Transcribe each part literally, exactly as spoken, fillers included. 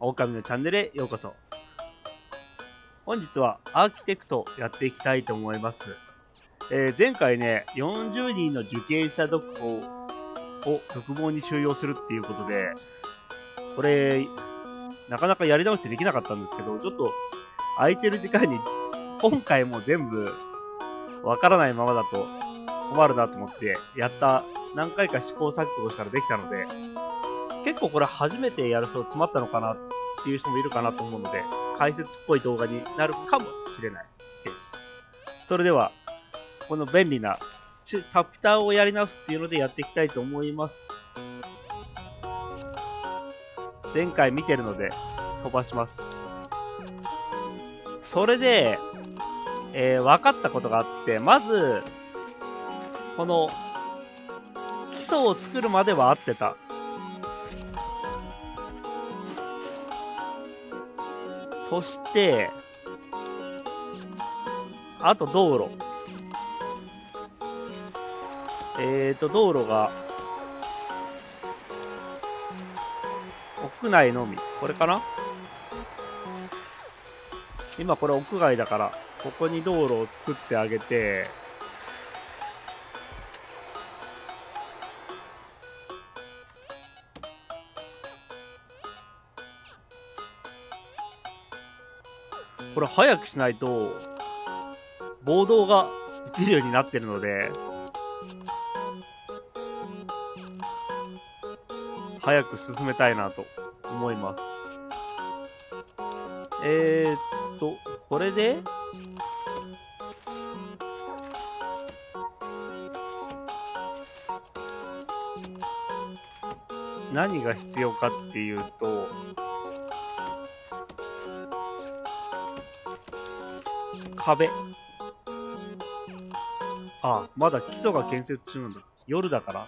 狼のチャンネルへようこそ。本日はアーキテクトやっていきたいと思います。えー、前回ねよんじゅうにんの受刑者独房を独房に収容するっていうことで、これなかなかやり直してできなかったんですけど、ちょっと空いてる時間に今回も全部わからないままだと困るなと思ってやった、何回か試行錯誤したらできたので、結構これ初めてやると詰まったのかなっていう人もいるかなと思うので、解説っぽい動画になるかもしれないです。それではこの便利なチャプターをやり直すっていうのでやっていきたいと思います。前回見てるので飛ばします。それで、えー、分かったことがあって、まずこの基礎を作るまでは合ってた。そしてあと道路、えーと道路が屋内のみ、これかな。今これ屋外だから、ここに道路を作ってあげて、これ早くしないと暴動が出るようになってるので、早く進めたいなと思います。えー、っとこれで何が必要かっていうと、壁。あ、まだ基礎が建設中なんだ。夜だから。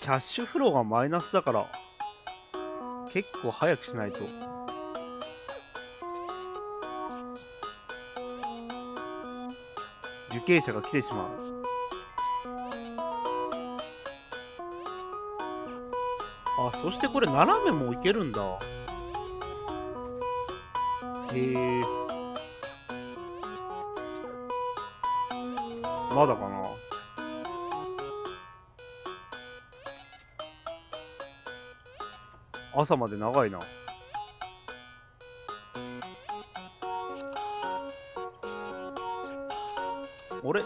キャッシュフローがマイナスだから、結構早くしないと。受刑者が来てしまう。あ、そしてこれ斜めもいけるんだ。へえ、まだかな。朝まで長いな。あれ、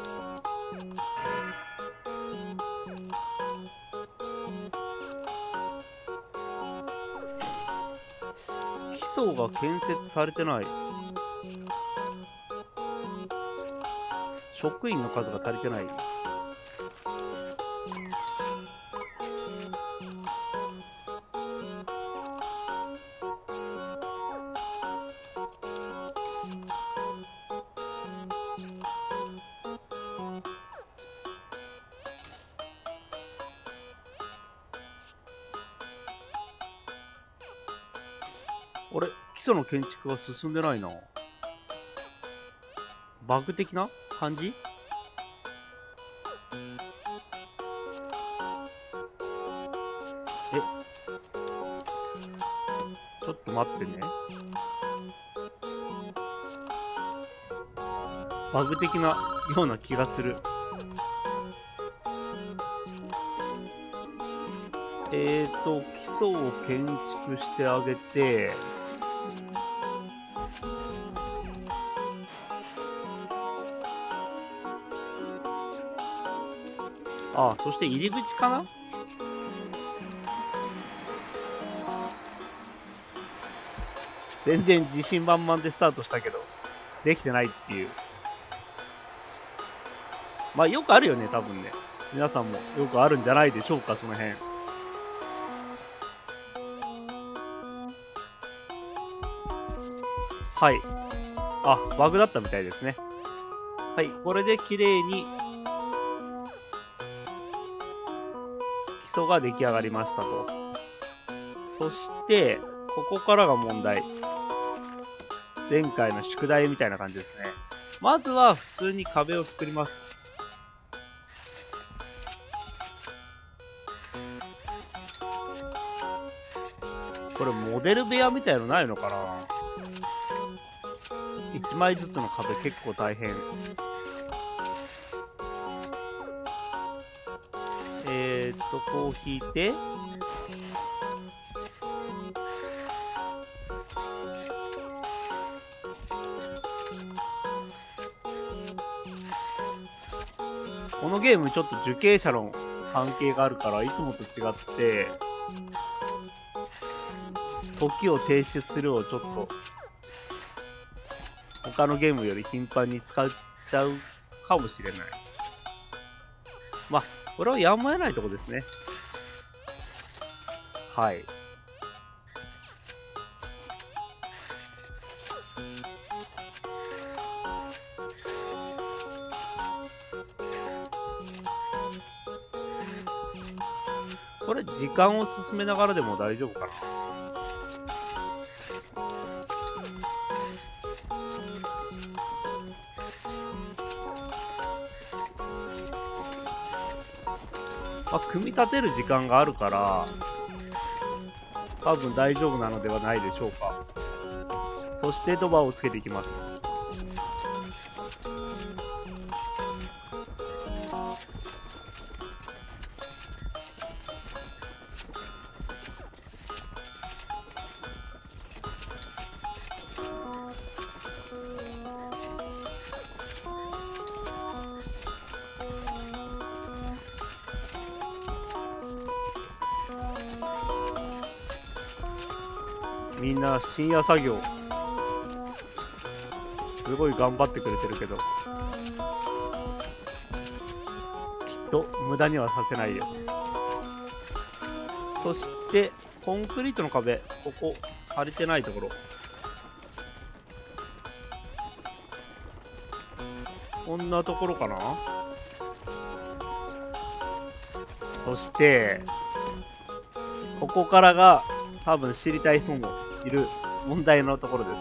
基礎が建設されてない。職員の数が足りてない。あれ、基礎の建築が進んでないな。バグ的な感じ？え、ちょっと待ってね。バグ的なような気がする。えーと、基礎を建築してあげて、ああ、そして入り口かな？全然自信満々でスタートしたけど、できてないっていう。まあよくあるよね、多分ね。皆さんもよくあるんじゃないでしょうか、その辺。はい。あ、バグだったみたいですね。はい、これで綺麗に基礎が出来上がりましたと。そしてここからが問題。前回の宿題みたいな感じですね。まずは普通に壁を作ります。これモデル部屋みたいのないのかな。いちまいずつの壁結構大変。えーっとこう引いて、このゲームちょっと受刑者の関係があるから、いつもと違って時を停止するをちょっと他のゲームより頻繁に使っちゃうかもしれない。まあこれはやむを得ないとこですね。はい、これ時間を進めながらでも大丈夫かな。まあ、組み立てる時間があるから多分大丈夫なのではないでしょうか。そしてドバをつけていきます。みんな深夜作業すごい頑張ってくれてるけど、きっと無駄にはさせないよ。そしてコンクリートの壁、ここ足りてないところ、こんなところかな。そしてここからが多分知りたい人もいる問題のところです。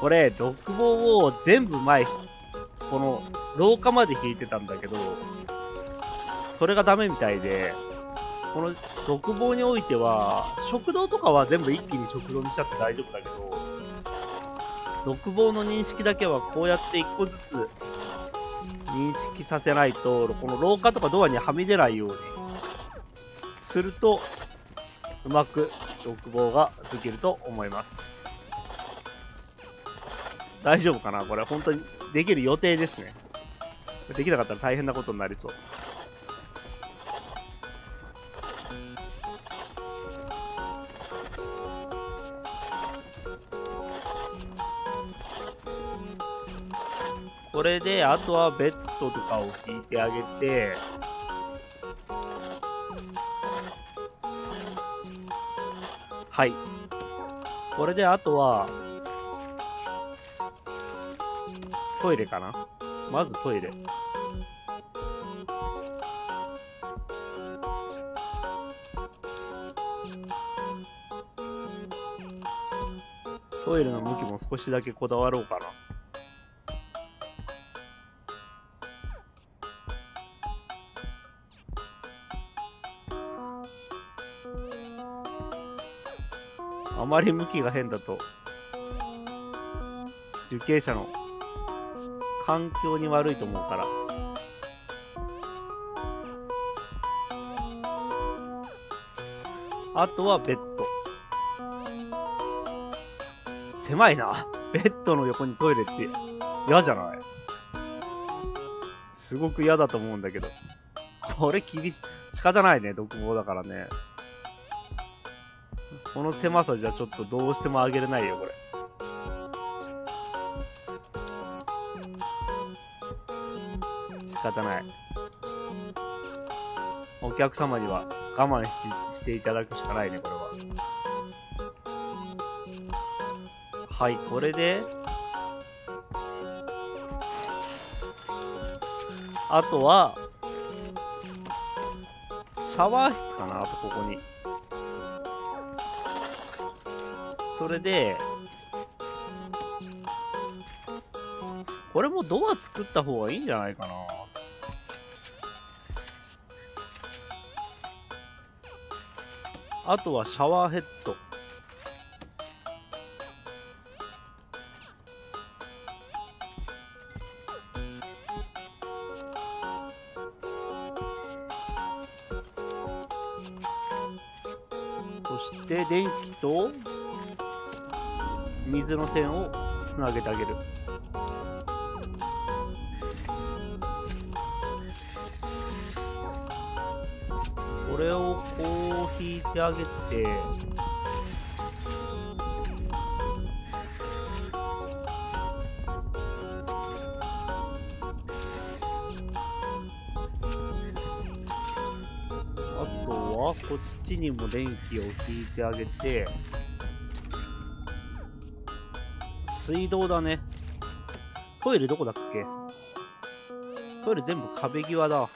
これ独房を全部前、この廊下まで引いてたんだけど、それがダメみたいで、この独房においては食堂とかは全部一気に食堂にしちゃって大丈夫だけど、独房の認識だけはこうやって一個ずつ認識させないと、この廊下とかドアにはみ出ないようにするとうまく独房ができると思います。大丈夫かな。これ本当にできる予定ですね。できなかったら大変なことになりそう。これであとはベッドとかを引いてあげて、はい、これであとはトイレかな。まずトイレ、トイレの向きも少しだけこだわろうかな。あまり向きが変だと受刑者の環境に悪いと思うから、あとはベッド。狭いな。ベッドの横にトイレって嫌じゃない？すごく嫌だと思うんだけど、これ厳しい、仕方ないね、独房だからね。この狭さじゃちょっとどうしても上げれないよ、これ。仕方ない。お客様には我慢 し, していただくしかないね、これは。はい、これで、あとは、シャワー室かな、あとここに。それでこれもドア作った方がいいんじゃないかな。あとはシャワーヘッド。そして電気と水の線をつなげてあげる。これをこう引いてあげて、こっちにも電気を引いてあげて、水道だね。トイレどこだっけ？トイレ全部壁際だ。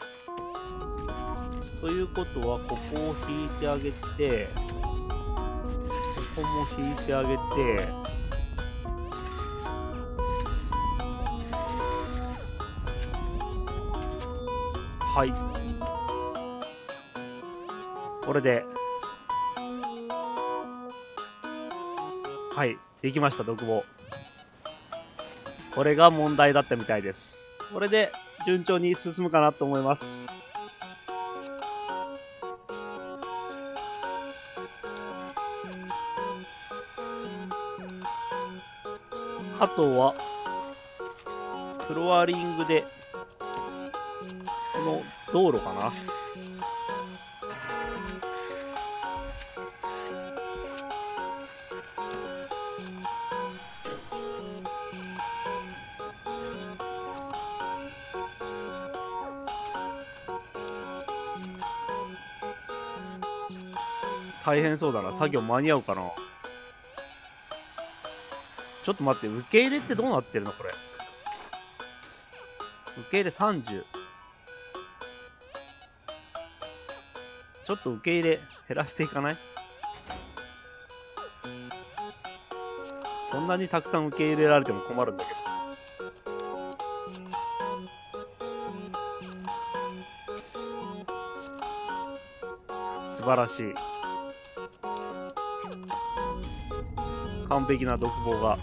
ということはここを引いてあげて、ここも引いてあげて、はい、これで、はい、できました、独房。これが問題だったみたいです。これで順調に進むかなと思います。あとは、フロアリングで、この道路かな。大変そうだな。作業間に合うかな。ちょっと待って、受け入れってどうなってるのこれ。受け入れさんじゅう。ちょっと受け入れ減らしていかない？そんなにたくさん受け入れられても困るんだけど。素晴らしい。完璧な独房が。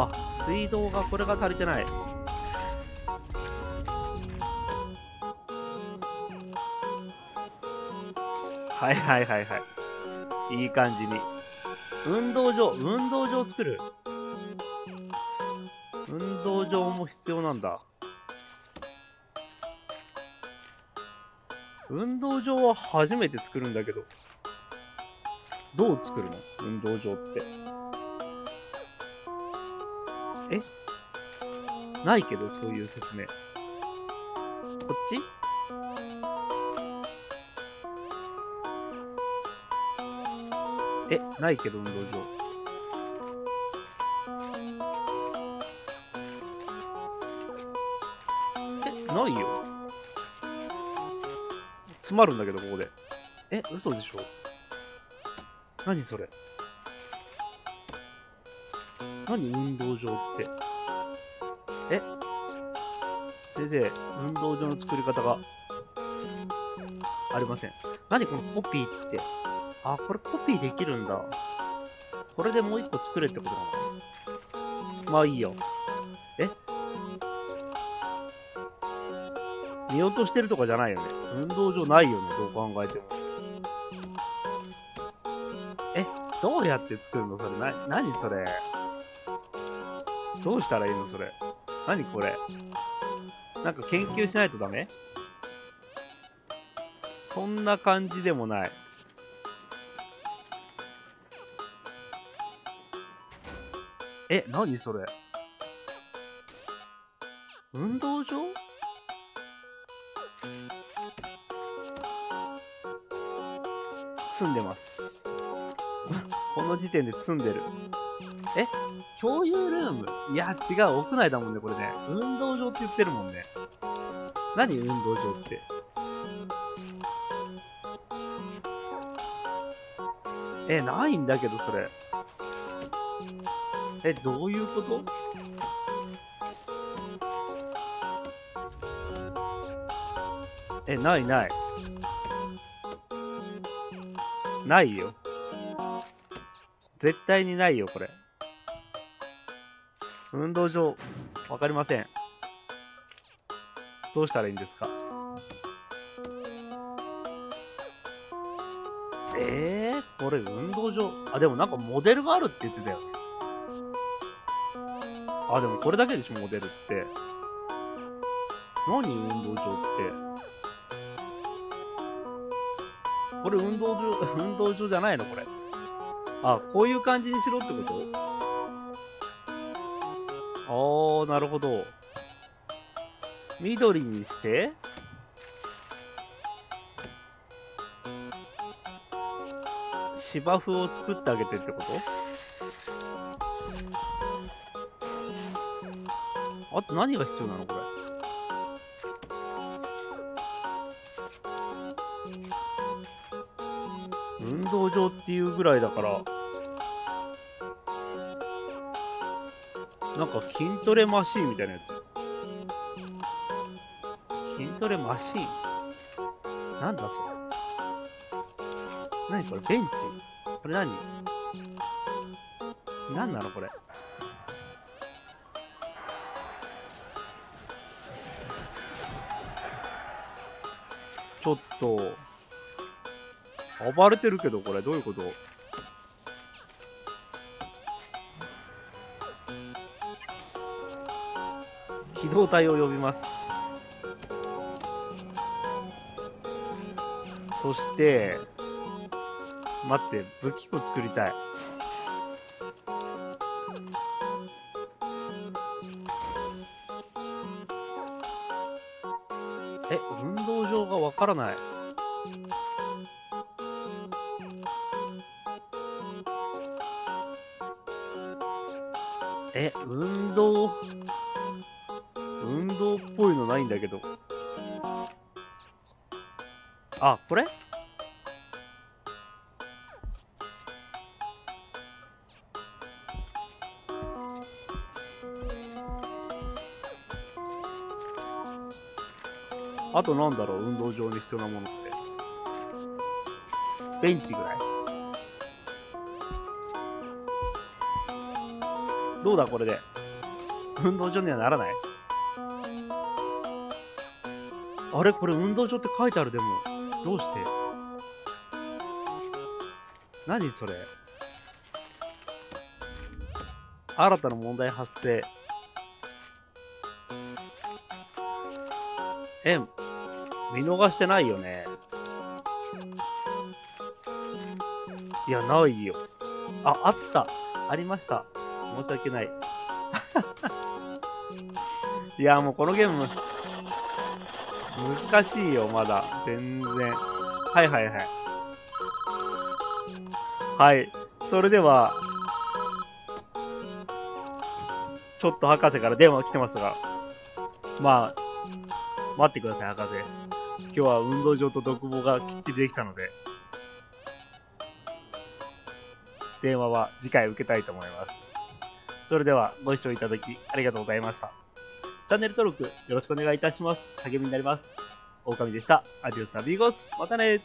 あ、水道が、これが足りてない。はいはいはいはい。いい感じに。運動場、運動場作る。運動場も必要なんだ。運動場は初めて作るんだけど。どう作るの？運動場って。え？ないけど、そういう説明。こっち？え、ないけど、運動場。え、ないよ。詰まるんだけど、ここで。え、嘘でしょ？何それ？何運動場って。え？先生、運動場の作り方がありません。何このコピーって。あ、これコピーできるんだ。これでもう一個作れってことかな。まあいいよ。え？見落としてるとかじゃないよね。運動場ないよね、どう考えても。どうやって作るのそれ。な、何それ。どうしたらいいのそれ。何これ。なんか研究しないとダメ？そんな感じでもない。え、何それ。運動場？住んでます。この時点で積んでる。え？共有ルーム？いや、違う。屋内だもんね、これね。運動場って言ってるもんね。何運動場って。え、ないんだけど、それ。え、どういうこと？え、ないない。ないよ。絶対にないよ、これ。運動場、わかりません。どうしたらいいんですか？えー、これ運動場。あ、でもなんかモデルがあるって言ってたよね。あ、でもこれだけでしょ、モデルって。何運動場って。これ運動場、運動場じゃないのこれ。あ、こういう感じにしろってこと？あー、なるほど。緑にして、芝生を作ってあげてってこと？あと何が必要なのこれ。運動場っていうぐらいだから、なんか筋トレマシーンみたいなやつ。筋トレマシーン？なんだそれ。何これベンチ？これ何？何なのこれ。ちょっと暴れてるけどこれどういうこと？機動隊を呼びます。そして待って、武器庫作りたい。え、運動場がわからない。え、運動、運動っぽいのないんだけど。あ、これ？あとなんだろう、運動場に必要なものって。ベンチぐらい。どうだこれで。運動場にはならない。あれこれ運動場って書いてあるでも。どうして。何それ。新たな問題発生。え、見逃してないよね。いや、ないよ。あ、あった。ありました。申し訳ない。いや、もうこのゲーム、難しいよ、まだ。全然。はいはいはい。はい。それでは、ちょっと博士から電話来てますが、まあ、待ってください、博士。今日は運動場と独房がきっちりできたので、電話は次回受けたいと思います。それでは、ご視聴いただきありがとうございました。チャンネル登録よろしくお願いいたします。励みになります。オオカミでした。アディオスアビーゴス。またね。